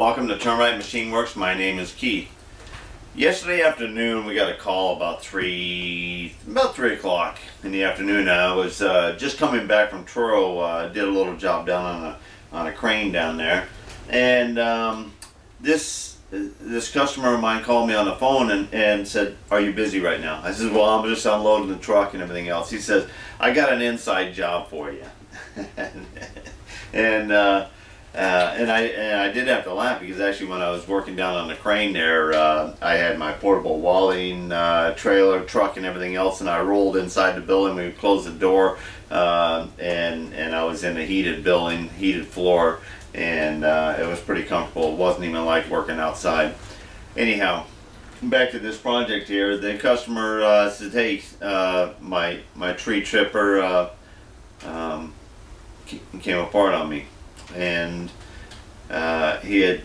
Welcome to Termrite Machine Works. My name is Keith. Yesterday afternoon we got a call about 3 o'clock in the afternoon. I was just coming back from Truro. Did a little job down on a crane down there, and this customer of mine called me on the phone and said, "Are you busy right now?" I said, "Well, I'm just unloading the truck and everything else." He says, "I got an inside job for you." And I did have to laugh, because actually when I was working down on the crane there, I had my portable walling trailer, truck and everything else, and I rolled inside the building. We closed the door, and I was in a heated building, heated floor, and it was pretty comfortable. It wasn't even like working outside. Anyhow, back to this project here. The customer said, "Hey, my tree tripper came apart on me." And he had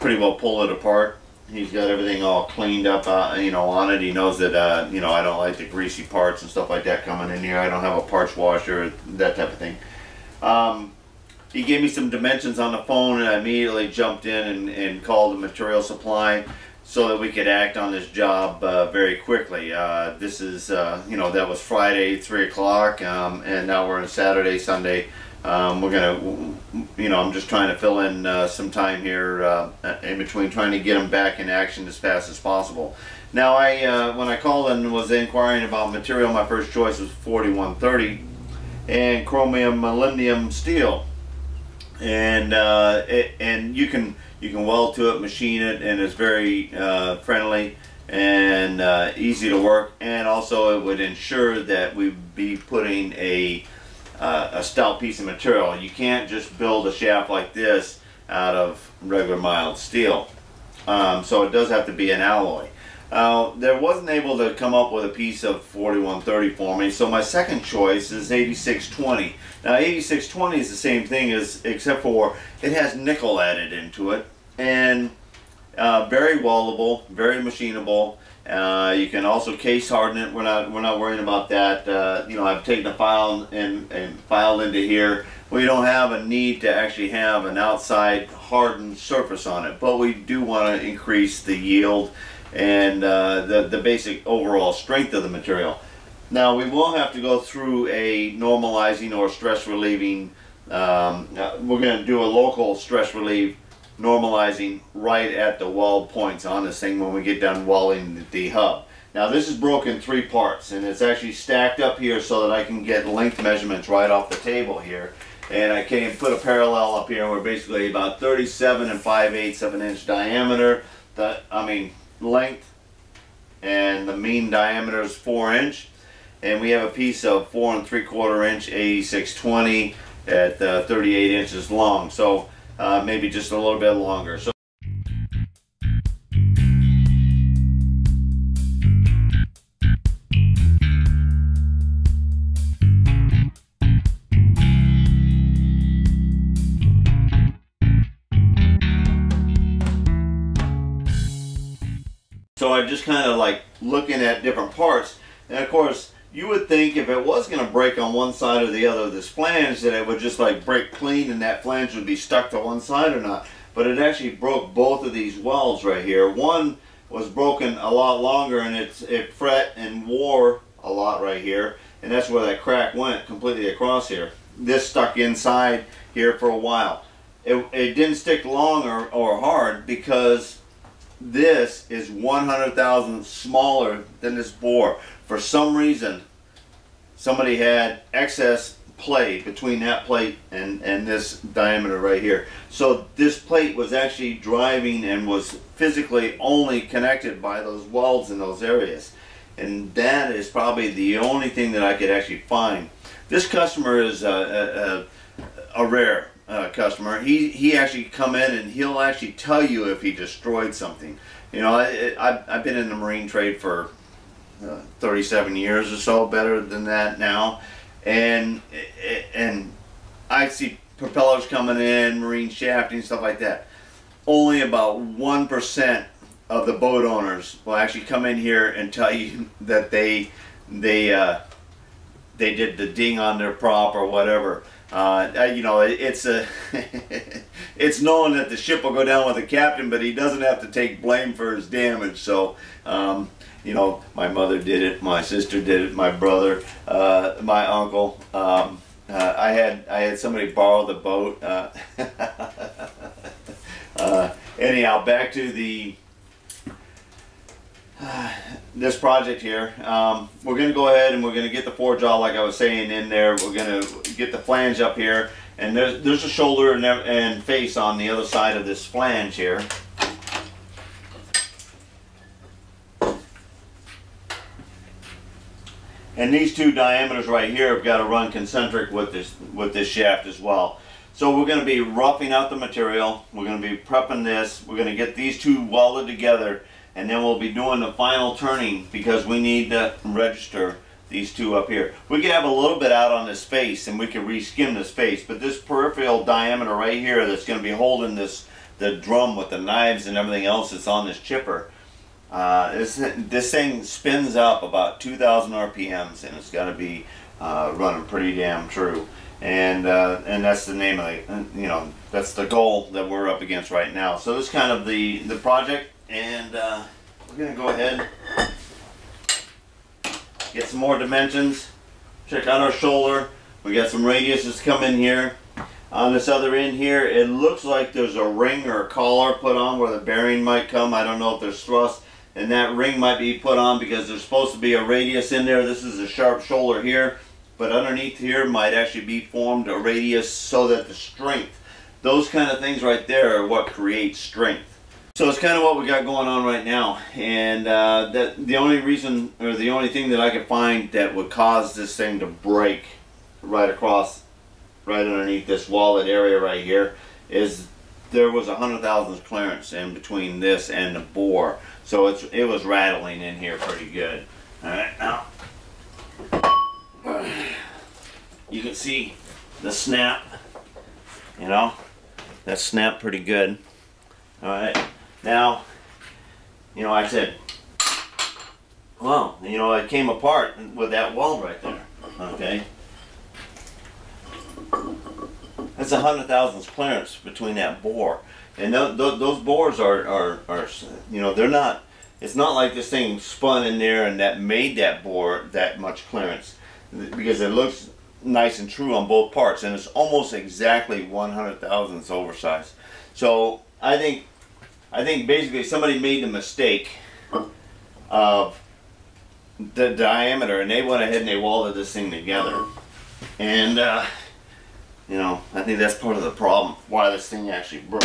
pretty well pulled it apart. He's got everything all cleaned up, on it. He knows that, I don't like the greasy parts and stuff like that coming in here. I don't have a parts washer, that type of thing. He gave me some dimensions on the phone, and I immediately jumped in and called the material supply so that we could act on this job very quickly. This is, that was Friday, 3 o'clock, and now we're on Saturday, Sunday. We're gonna, I'm just trying to fill in some time here in between, trying to get them back in action as fast as possible. Now, I when I called and was inquiring about material, my first choice was 4130 and chromium molybdenum steel, and you can weld to it, machine it, and it's very friendly and easy to work. And also, it would ensure that we'd be putting a stout piece of material. You can't just build a shaft like this out of regular mild steel, so it does have to be an alloy. There wasn't able to come up with a piece of 4130 for me, so my second choice is 8620. Now, 8620 is the same thing, as except for it has nickel added into it, and very weldable, very machinable. You can also case harden it. We're not worrying about that. I've taken a file and filed into here. We don't have a need to actually have an outside hardened surface on it, but we do want to increase the yield and the basic overall strength of the material. Now, we will have to go through a normalizing or stress relieving. We're going to do a local stress relief normalizing right at the weld points on this thing when we get done welding the hub. Now, this is broken three parts, and it's actually stacked up here so that I can get length measurements right off the table here, and I can put a parallel up here. We're basically about 37 5/8 of an inch diameter, length, and the mean diameter is 4 inch, and we have a piece of 4 3/4 inch 8620 at 38 inches long. So maybe just a little bit longer. So I'm just kind of like looking at different parts, and of course you would think if it was going to break on one side or the other of this flange that it would just like break clean and that flange would be stuck to one side or not. But it actually broke both of these welds right here. One was broken a lot longer, and it fret and wore a lot right here, and that's where that crack went completely across here. This stuck inside here for a while. It didn't stick long or hard because this is 100,000 smaller than this bore. For some reason, somebody had excess play between that plate and this diameter right here. So this plate was actually driving and was physically only connected by those welds in those areas. And that is probably the only thing that I could actually find. This customer is a rare customer. He actually come in and he'll actually tell you if he destroyed something. I've been in the marine trade for 37 years or so, better than that now, and I see propellers coming in, marine shafting, stuff like that. Only about 1% of the boat owners will actually come in here and tell you that they did the ding on their prop or whatever. You know, it's a it's knowing that the ship will go down with the captain, but he doesn't have to take blame for his damage. So you know, my mother did it, my sister did it, my brother, my uncle. I had somebody borrow the boat. Anyhow, back to the this project here. We're going to go ahead and we're going to get the forejaw, like I was saying, in there. We're going to get the flange up here, and there's a shoulder and face on the other side of this flange here. And these two diameters right here have got to run concentric with this shaft as well. So we're going to be roughing out the material. We're going to be prepping this. We're going to get these two welded together, and then we'll be doing the final turning, because we need to register these two up here. We can have a little bit out on this face, and we can reskim this face, but this peripheral diameter right here that's going to be holding this, the drum with the knives and everything else that's on this chipper, this thing spins up about 2,000 RPMs, and it's got to be running pretty damn true. And that's the name of it. You know, that's the goal that we're up against right now. So this is kind of the project. And we're going to go ahead, get some more dimensions, check out our shoulder. We got some radiuses come in here. On this other end here, it looks like there's a ring or a collar put on where the bearing might come. I don't know if there's thrust, and that ring might be put on because there's supposed to be a radius in there. This is a sharp shoulder here, but underneath here might actually be formed a radius, so that the strength, those kind of things right there, are what creates strength. So it's kind of what we got going on right now, and the only reason, or the only thing that I could find that would cause this thing to break right across, right underneath this wallet area right here, is there was 100,000 clearance in between this and the bore, so it was rattling in here pretty good. All right, now you can see the snap. You know, that snapped pretty good. All right. Now, you know, I said, well, you know, it came apart with that weld right there, okay? That's 100,000 clearance between that bore. And those bores are, you know, they're not, it's not like this thing spun in there and that made that bore that much clearance, because it looks nice and true on both parts, and it's almost exactly 100,000ths oversized. So I think basically somebody made the mistake of the diameter, and they went ahead and they welded this thing together. And, you know, I think that's part of the problem, why this thing actually broke.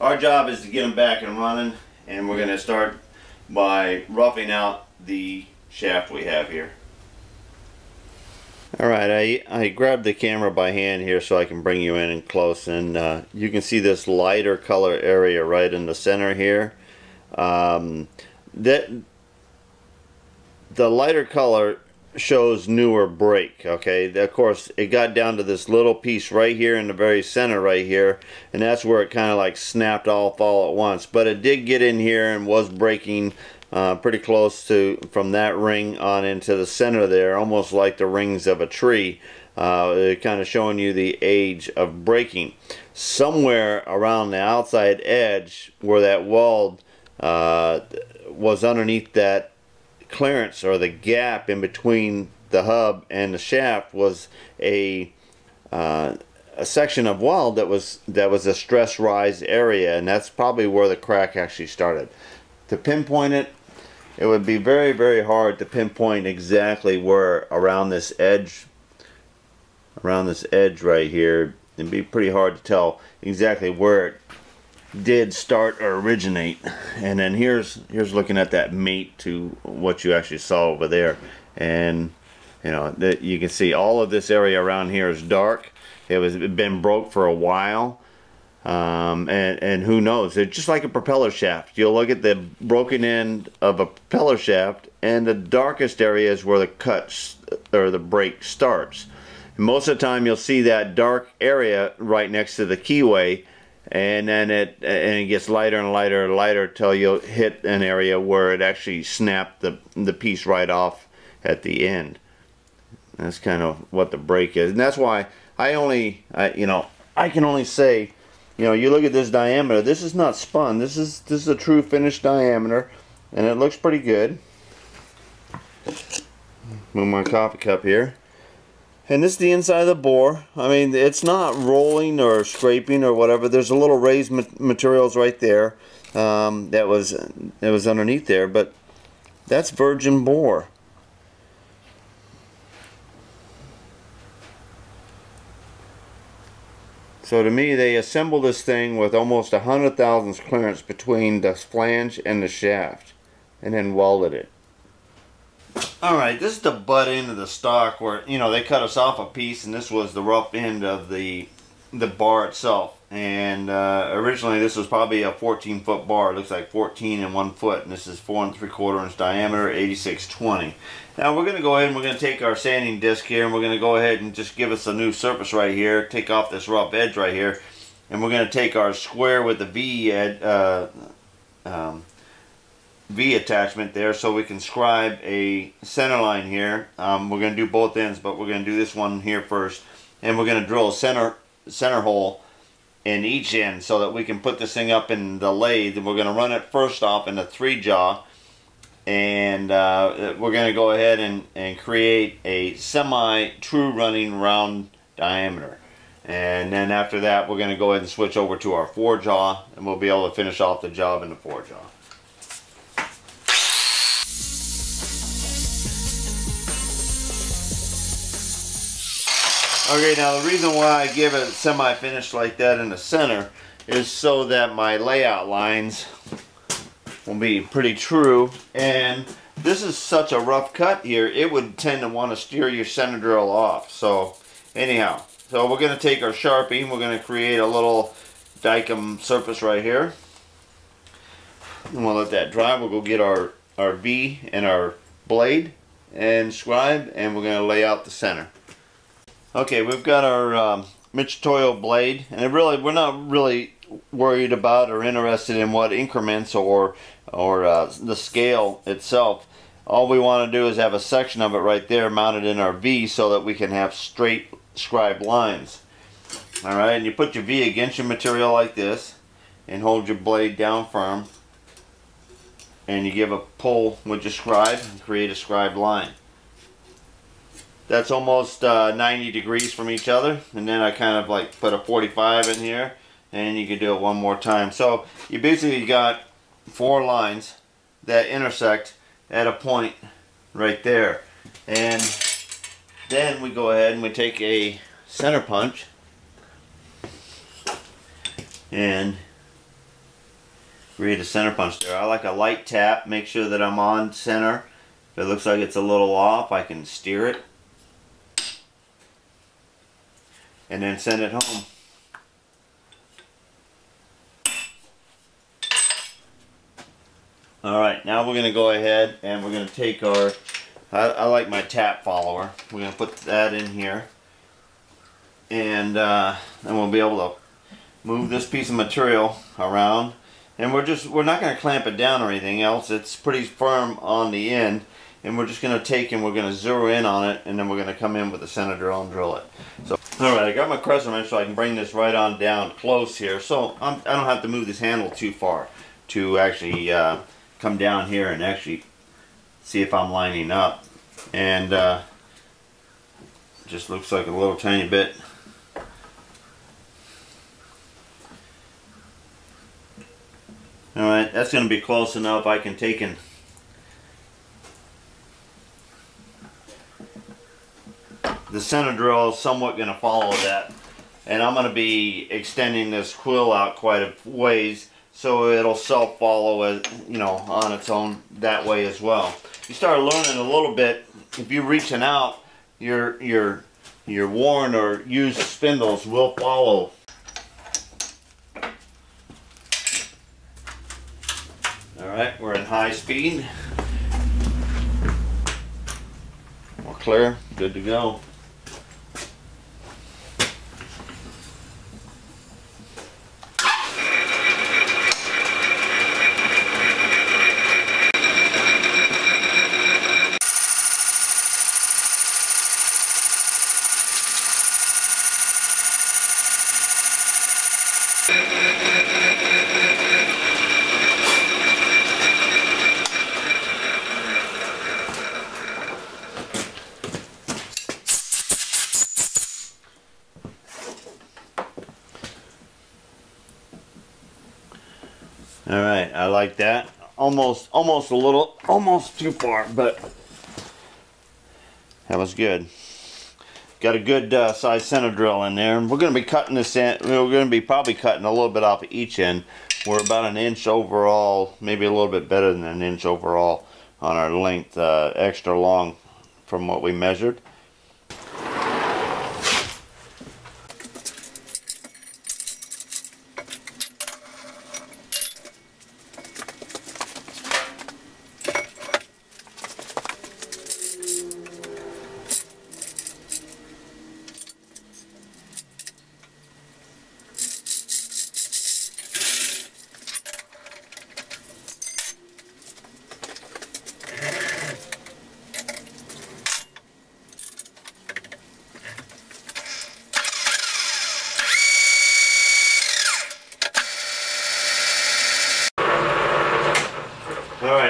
Our job is to get them back and running, and we're going to start by roughing out the shaft we have here. Alright, I grabbed the camera by hand here so I can bring you in close, and you can see this lighter color area right in the center here. The lighter color shows newer brake, okay? Of course, it got down to this little piece right here in the very center right here, and that's where it kind of like snapped off all at once. But it did get in here and was braking pretty close to, from that ring on into the center there, almost like the rings of a tree, kind of showing you the age of braking. Somewhere around the outside edge where that weld was underneath that clearance, or the gap in between the hub and the shaft, was a section of weld that was a stress rise area, and that's probably where the crack actually started. To pinpoint it, it would be very, very hard to pinpoint exactly where around this edge right here. It'd be pretty hard to tell exactly where it did start or originate. And then here's looking at that mate to what you actually saw over there. And you know that you can see all of this area around here is dark. It been broke for a while. And who knows, it's just like a propeller shaft. You'll look at the broken end of a propeller shaft, and the darkest area is where the cuts or the brake starts. And most of the time you'll see that dark area right next to the keyway, and then it gets lighter and lighter and lighter till you'll hit an area where it actually snapped the piece right off at the end. That's kind of what the brake is, and that's why I can only say, you look at this diameter. This is not spun. This is a true finished diameter, and it looks pretty good. Move my coffee cup here, and this is the inside of the bore. I mean, it's not rolling or scraping or whatever. There's a little raised materials right there that was underneath there, but that's virgin bore. So to me, they assemble this thing with almost 100 thousandths clearance between the flange and the shaft, and then welded it. Alright, this is the butt end of the stock where, they cut us off a piece, and this was the rough end of the bar itself. And originally this was probably a 14-foot bar. It looks like 14 and 1 foot, and this is 4 3/4 inch diameter, 8620. Now we're going to go ahead and we're going to take our sanding disc here, and we're going to go ahead and just give us a new surface right here, take off this rough edge right here, and we're going to take our square with the V attachment there, so we can scribe a center line here. We're going to do both ends, but we're going to do this one here first, and we're going to drill a center hole in each end so that we can put this thing up in the lathe. We're going to run it first off in a 3-jaw, and we're going to go ahead and create a semi-true running round diameter. And then after that, we're going to go ahead and switch over to our 4-jaw, and we'll be able to finish off the job in the 4-jaw. Okay, now the reason why I give it semi-finished like that in the center is so that my layout lines will be pretty true. And this is such a rough cut here, it would tend to want to steer your center drill off. So anyhow, so we're going to take our Sharpie and we're going to create a little dicum surface right here. And we'll let that dry. We'll go get our V and our blade and scribe, and we're going to lay out the center. Okay, we've got our Mitch Toyo blade, and we're not really worried about or interested in what increments or the scale itself. All we want to do is have a section of it right there mounted in our V so that we can have straight scribed lines. Alright, and you put your V against your material like this and hold your blade down firm, and you give a pull with your scribe and create a scribed line. That's almost 90 degrees from each other, and then I kind of like put a 45 in here, and you can do it one more time. So you basically got 4 lines that intersect at a point right there, and then we go ahead and we take a center punch and create a center punch there. I like a light tap, make sure that I'm on center. If it looks like it's a little off, I can steer it and then send it home. Alright, now we're going to go ahead and we're going to take our, I like my tap follower, we're going to put that in here, and we'll be able to move this piece of material around, and we're not going to clamp it down or anything else. It's pretty firm on the end, and we're just going to take and we're going to zero in on it, and then we're going to come in with a center drill and drill it. So alright, I got my crescent wrench so I can bring this right on down close here, so I don't have to move this handle too far to actually come down here and actually see if I'm lining up. And just looks like a little tiny bit. Alright, that's going to be close enough. I can take and the center drill is somewhat going to follow that, and I'm going to be extending this quill out quite a ways so it'll self follow as on its own that way as well. You start learning a little bit. If you're reaching out, your worn or used spindles will follow. All right, we're in high speed. We're clear, good to go. I like that. Almost a little, almost too far, but that was good. Got a good size center drill in there, and we're going to be cutting this in. We're going to be probably cutting a little bit off of each end. We're about an inch overall, maybe a little bit better than an inch overall on our length, extra long from what we measured.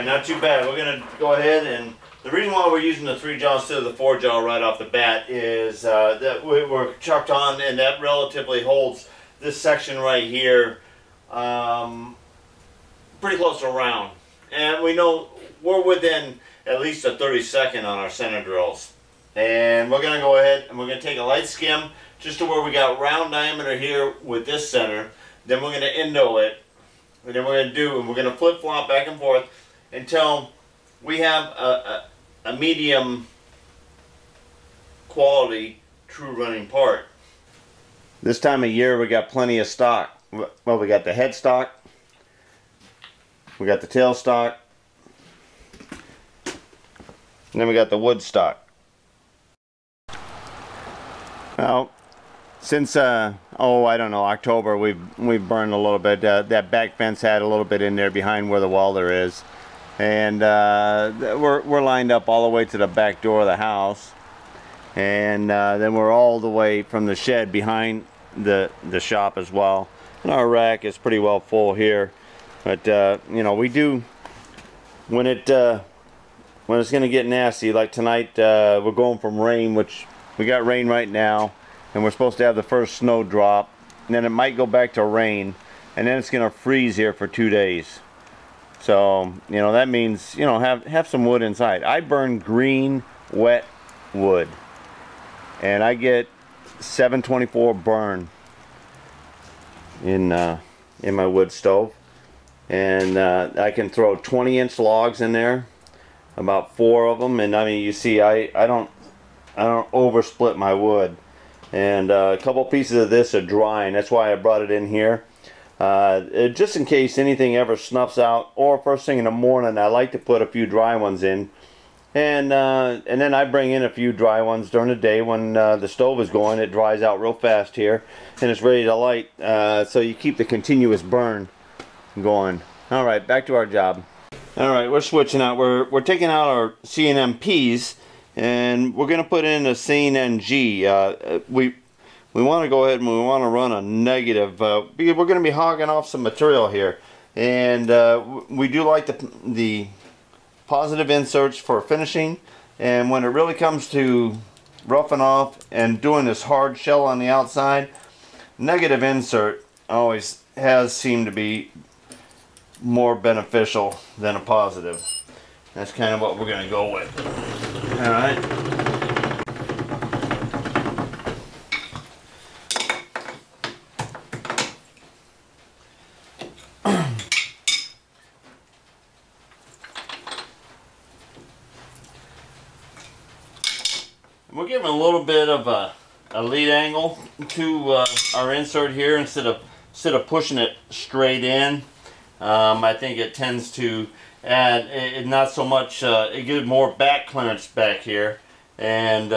Not too bad. We're going to go ahead, and the reason why we're using the 3-jaw instead of the 4-jaw right off the bat is that we were chucked on, and that relatively holds this section right here pretty close to round. And we know we're within at least a 32nd on our center drills. And we're going to go ahead and we're going to take a light skim just to where we got round diameter here with this center. Then we're going to endo it, and then we're going to do, and we're going to flip flop back and forth until we have a medium quality true running part. This time of year we got plenty of stock. Well, we got the head stock, we got the tail stock, and then we got the wood stock. Now, since I don't know, October, we've burned a little bit. That back fence had a little bit in there behind where the welder is. And we're lined up all the way to the back door of the house, and then we're all the way from the shed behind the shop as well. And our rack is pretty well full here, but you know, we do when it's going to get nasty, like tonight we're going from rain, which we got rain right now, and we're supposed to have the first snow drop, and then it might go back to rain, and then it's going to freeze here for 2 days. So, you know, that means, you know, have some wood inside. I burn green, wet wood, and I get 724 burn in my wood stove. And I can throw 20-inch logs in there, about 4 of them. And I mean, you see, I don't oversplit my wood. And a couple pieces of this are drying. That's why I brought it in here. Just in case anything ever snuffs out, or first thing in the morning, I like to put a few dry ones in, and then I bring in a few dry ones during the day when the stove is going. It dries out real fast here, and it's ready to light, so you keep the continuous burn going. Alright, back to our job. Alright, we're switching out. We're taking out our CNMPs, and we're going to put in a CNG. We want to go ahead and we want to run a negative. We're going to be hogging off some material here, and we do like the positive inserts for finishing. And when it really comes to roughing off and doing this hard shell on the outside, negative insert always has seemed to be more beneficial than a positive. That's kind of what we're going to go with. All right. We're giving a little bit of a lead angle to our insert here instead of pushing it straight in. I think it tends to add it, not so much, it gives more back clearance back here, and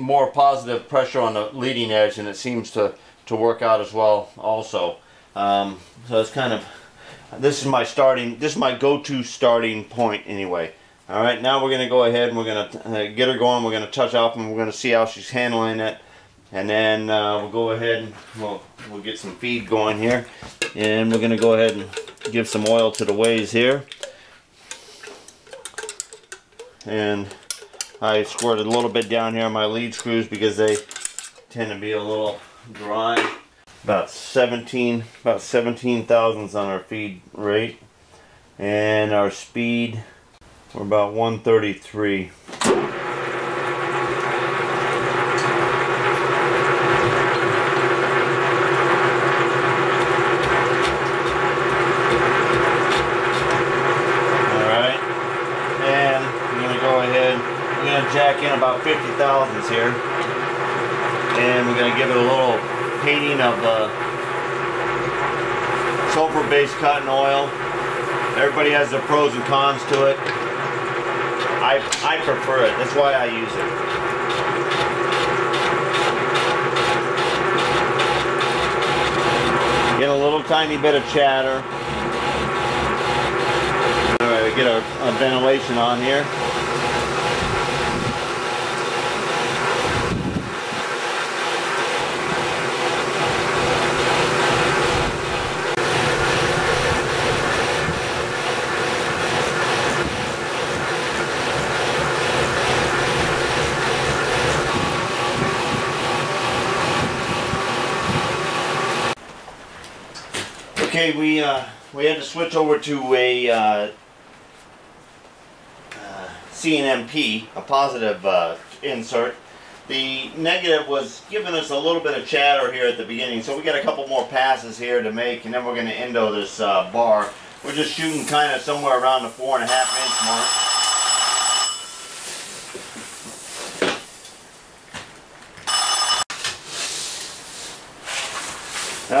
more positive pressure on the leading edge, and it seems to work out as well also. So it's kind of, this is my go-to starting point anyway. Alright, now we're going to go ahead and we're going to get her going. We're going to touch off and we're going to see how she's handling it. And then we'll go ahead and we'll get some feed going here. And we're going to go ahead and give some oil to the ways here. And I squirted a little bit down here on my lead screws because they tend to be a little dry. About 17 thousandths on our feed rate. and our speed, we're about 133. Jack in about 50 thousandths here, and we're gonna give it a little painting of sulfur-based cotton oil. Everybody has their pros and cons to it. I prefer it. That's why I use it. Get a little tiny bit of chatter. All right, we get our ventilation on here. Okay, we had to switch over to a CNMP, a positive insert. The negative was giving us a little bit of chatter here at the beginning, so we got a couple more passes here to make, and then we're going to endo this bar. We're just shooting kind of somewhere around the 4.5 inch mark.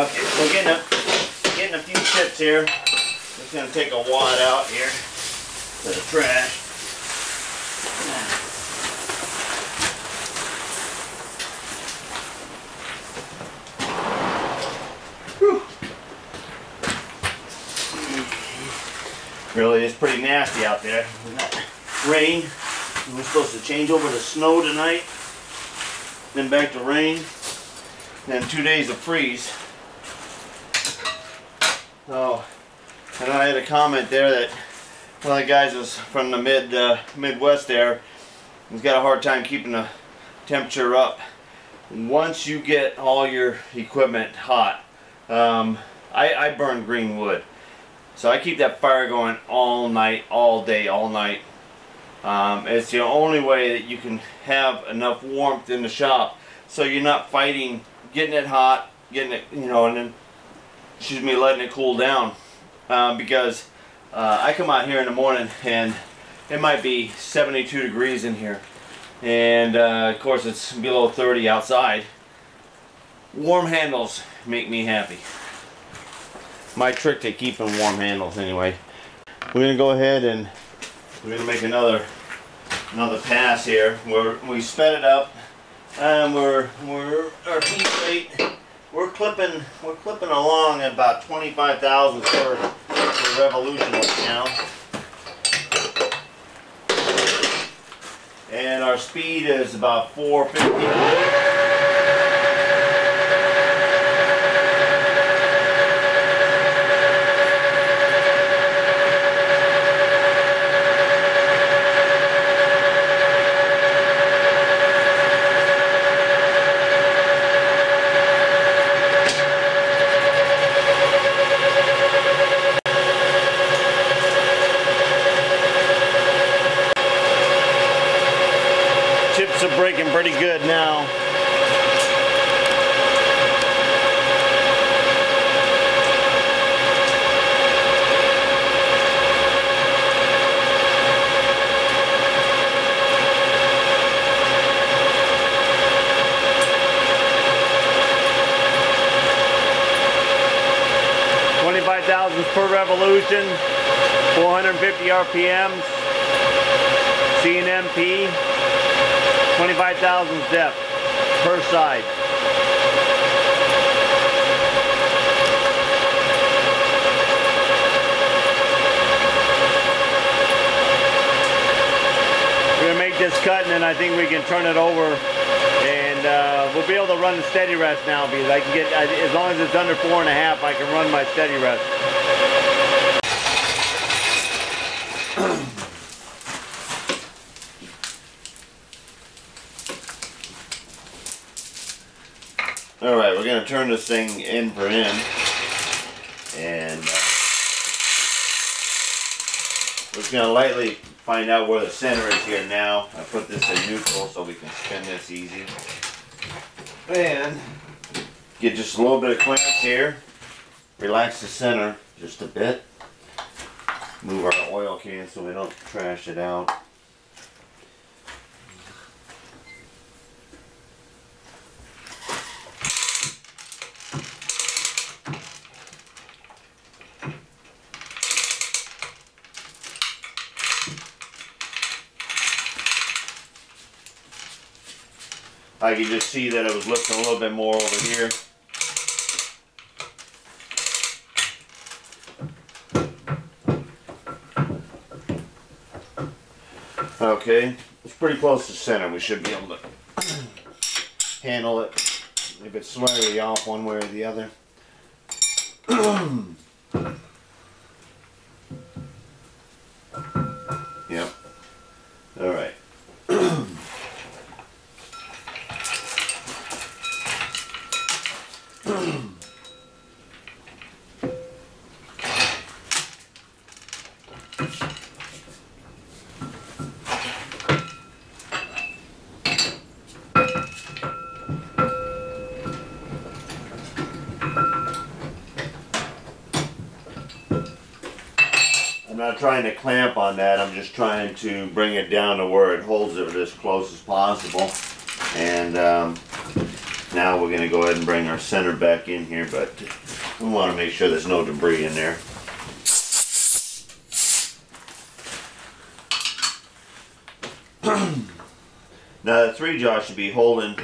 Okay, so getting a few chips here. Just going to take a wad out here to the trash. Whew. Really, it's pretty nasty out there. Rain. We're supposed to change over to snow tonight, then back to rain, then 2 days of freeze. Oh, and I had a comment there that one of the guys was from the Midwest there. He's got a hard time keeping the temperature up. Once you get all your equipment hot, I burn green wood. So I keep that fire going all night, all day, all night. It's the only way that you can have enough warmth in the shop so you're not fighting getting it hot, getting it, you know, and then letting it cool down, because I come out here in the morning and it might be 72 degrees in here, and of course it's below 30 outside. Warm handles make me happy. My trick to keeping warm handles anyway. We're gonna go ahead and we're gonna make another pass here. We sped it up, and our heat rate. We're clipping along at about 25,000 per revolution right now, and our speed is about 450. Are breaking pretty good now. $25,000 per revolution, 450 RPMs, CNMP. 25,000 depth per side. We're going to make this cut, and then I think we can turn it over, and we'll be able to run the steady rest now, because I can get, as long as it's under 4.5, I can run my steady rest. Alright, we're going to turn this thing in for in, and just going to lightly find out where the center is here now. I put this in neutral so we can spin this easy. And get just a little bit of clamps here. Relax the center just a bit. Move our oil can so we don't trash it out. I can just see that it was lifting a little bit more over here. Okay, it's pretty close to center. We should be able to handle it if it's slightly off one way or the other. Yep. All right. I'm not trying to clamp on that, I'm just trying to bring it down to where it holds it as close as possible. And now we're going to go ahead and bring our center back in here, but we want to make sure there's no debris in there. Now the 3 jar should be holding .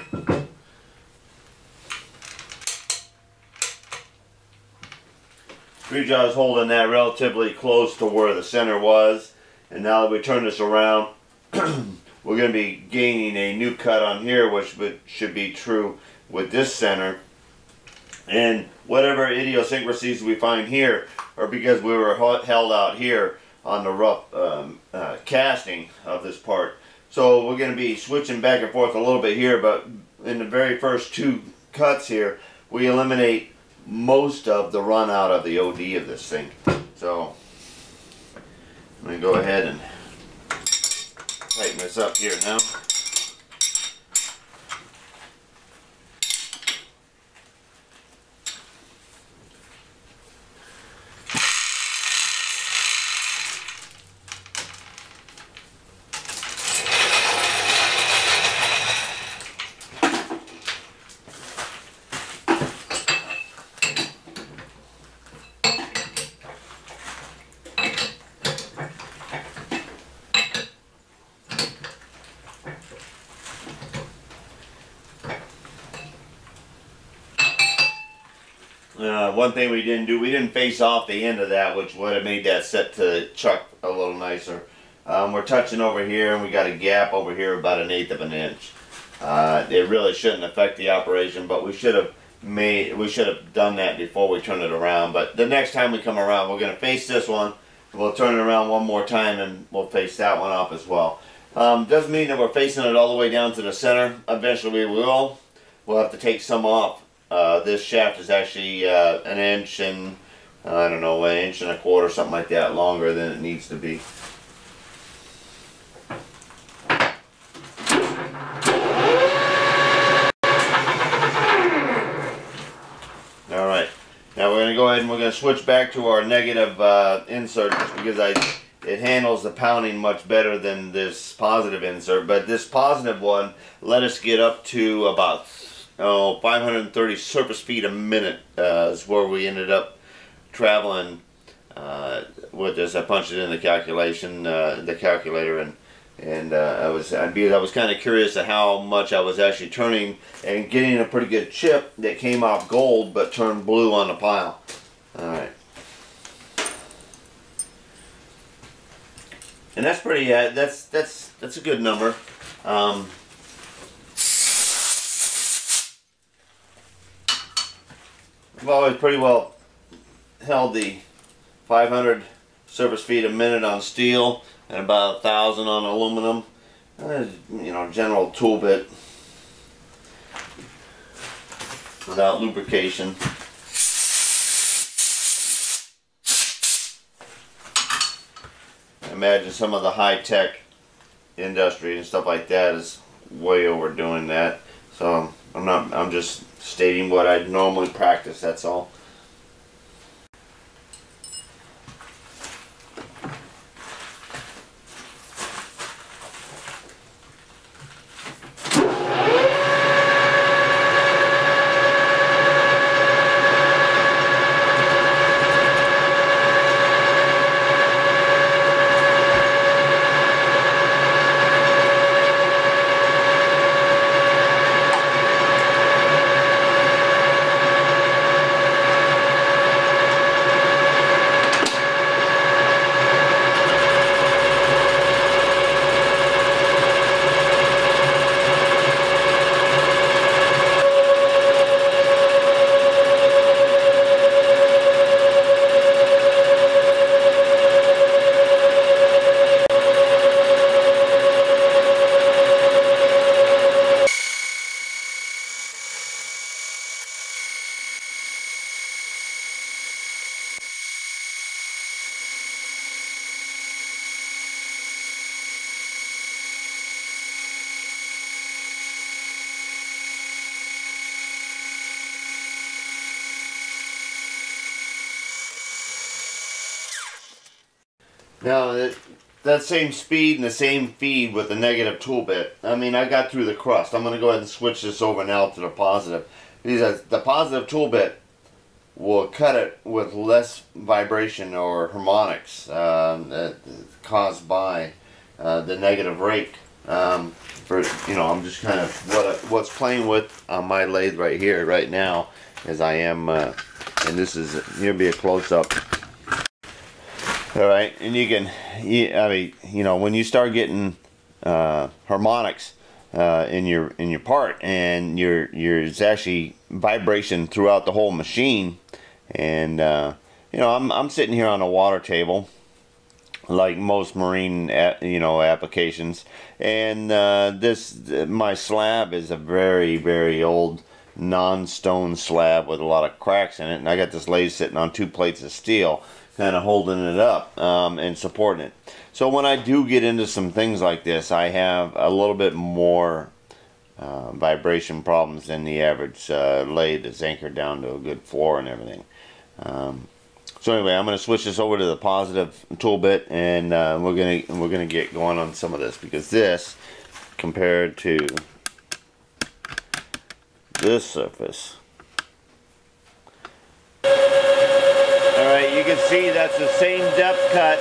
3 jars holding that relatively close to where the center was, and now that we turn this around, we're going to be gaining a new cut on here, which should be true with this center. And whatever idiosyncrasies we find here are because we were held out here on the rough casting of this part. So we're going to be switching back and forth a little bit here, but in the very first 2 cuts here, we eliminate most of the run out of the OD of this thing. So I'm going to go ahead and tighten this up here now. One thing we didn't do, we didn't face off the end of that, which would have made that set to chuck a little nicer. We're touching over here, and we got a gap over here about 1/8 of an inch. It really shouldn't affect the operation, but we should have done that before we turn it around. But the next time we come around, we're going to face this one. We'll turn it around one more time, and we'll face that one off as well. Doesn't mean that we're facing it all the way down to the center. Eventually, we will. We'll have to take some off. This shaft is actually 1 inch and, I don't know, 1 1/4 inches, something like that, longer than it needs to be. Alright, now we're going to go ahead and we're going to switch back to our negative insert, just because it handles the pounding much better than this positive insert. But this positive one let us get up to about 530 surface feet a minute is where we ended up traveling with this. I punched it in the calculation, the calculator, and I was kind of curious at how much I was actually turning, and getting a pretty good chip that came off gold but turned blue on the pile. All right, and that's pretty. That's a good number. I've always pretty well held the 500 surface feet a minute on steel and about 1,000 on aluminum. You know, general tool bit without lubrication. I imagine some of the high-tech industry and stuff like that is way overdoing that. So I'm just stating what I normally practice, that's all. Now, that same speed and the same feed with the negative tool bit, I mean, I got through the crust. I'm going to go ahead and switch this over now to the positive. Because the positive tool bit will cut it with less vibration or harmonics caused by the negative rake. I'm just kind of, what's playing with on my lathe right here, right now, as I am, and this is, here will be a close-up. All right, and you can, when you start getting harmonics in your part, and it's actually vibration throughout the whole machine, and I'm sitting here on a water table, like most marine applications, and my slab is a very, very old non-stone slab with a lot of cracks in it, and I got this lathe sitting on two plates of steel, kind of holding it up and supporting it. So when I do get into some things like this, I have a little bit more vibration problems than the average lathe that's anchored down to a good floor and everything. So anyway, I'm going to switch this over to the positive tool bit, and we're gonna get going on some of this, because this, compared to this surface. You can see that's the same depth cut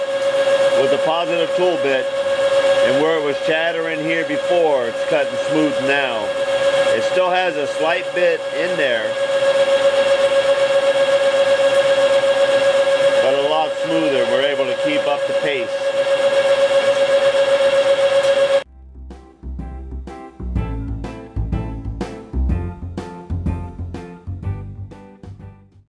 with the positive tool bit, and where it was chattering here before, it's cutting smooth now. It still has a slight bit in there,